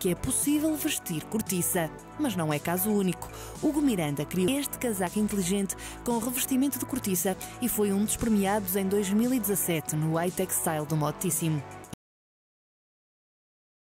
que é possível vestir cortiça. Mas não é caso único. Hugo Miranda criou este casaco inteligente com revestimento de cortiça e foi um dos premiados em 2017 no Hi-Tech Style do Motíssimo.